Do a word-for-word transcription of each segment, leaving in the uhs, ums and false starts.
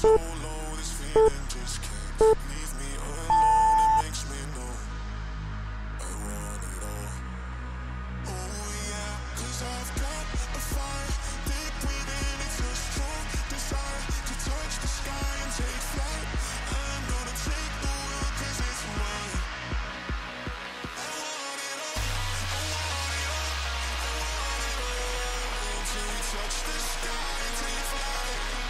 so low, this feeling just can't leave me alone. It makes me know I want it all. Oh yeah, cause I've got a fire deep within. It's a strong desire to touch the sky and take flight. I'm gonna take the world cause it's mine. I want it all, I want it all, I want it all. Till we touch the sky and take flight.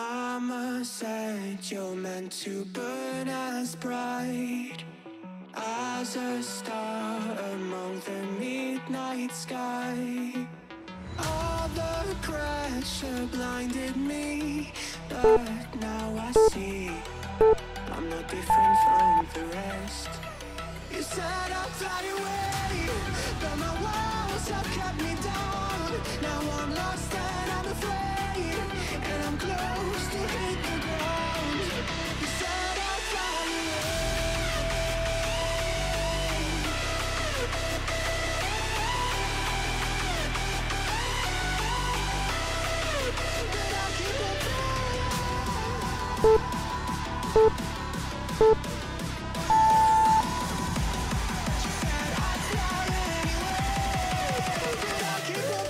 Mama said you're meant to burn as bright as a star among the midnight sky. All the pressure blinded me, but now I see I'm not different from the rest. You said I'd fly away, but my walls have kept me down. Now I'm lost and I'm afraid, and I'm close to hit the ground. You said I'd fly away, but I'll keep on flying. You said I'd fly anyway, but I'll keep on flying.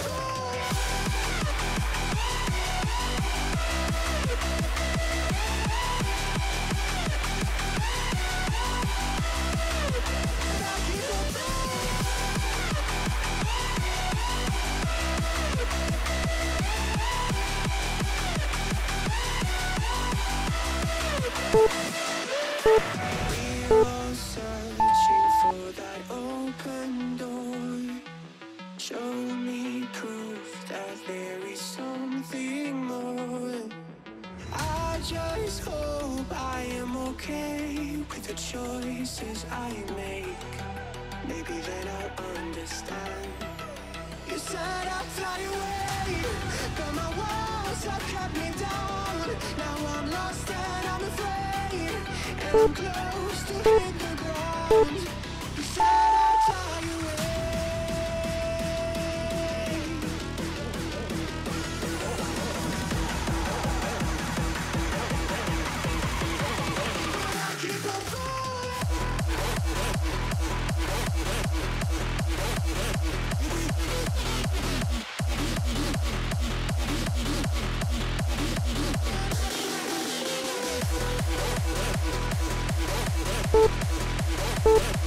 Boop.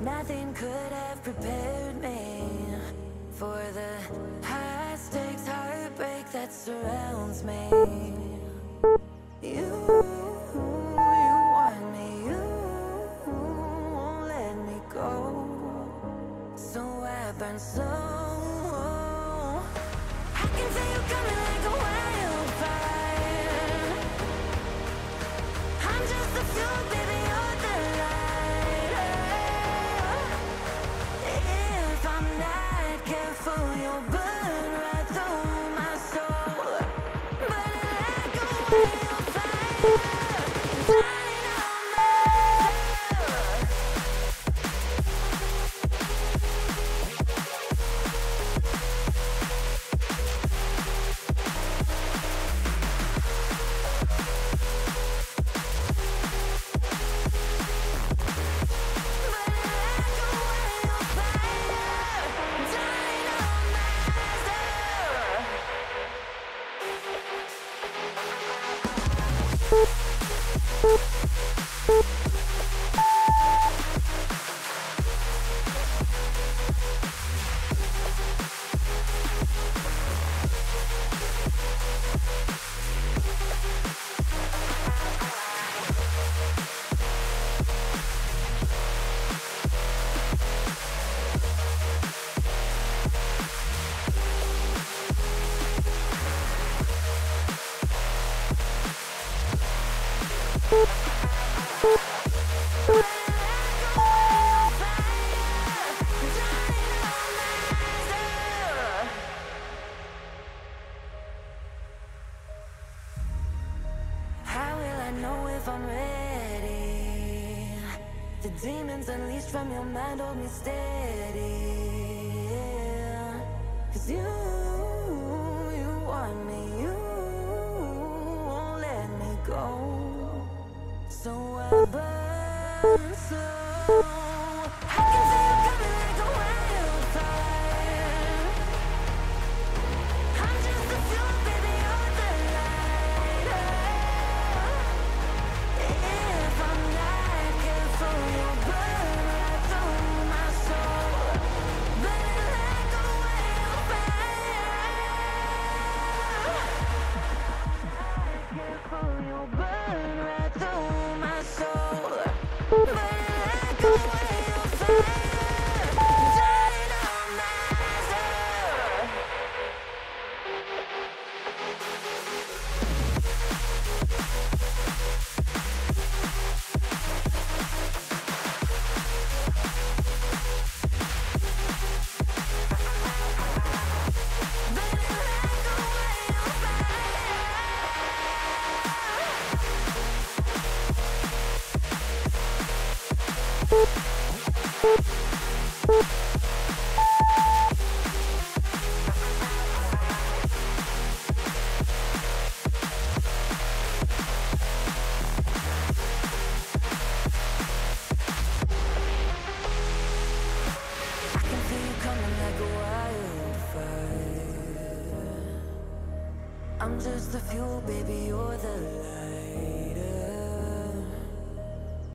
Nothing could have prepared me for the high stakes heartbreak that surrounds me. You, you want me, you won't let me go, so I burn so low. I can feel you coming like a wildfire. I'm just the fuel, baby, you're the light. You'll burn right through my soul, burning like a wildfire, burning on from your mind, hold me steady, yeah. Cause you, you want me, you won't let me go, so I burn slow. I can feel you coming like a wildfire. I'm just the fuel, baby, you're the lighter. If I'm not careful, you'll burn I I'm just the fuel, baby, you're the light.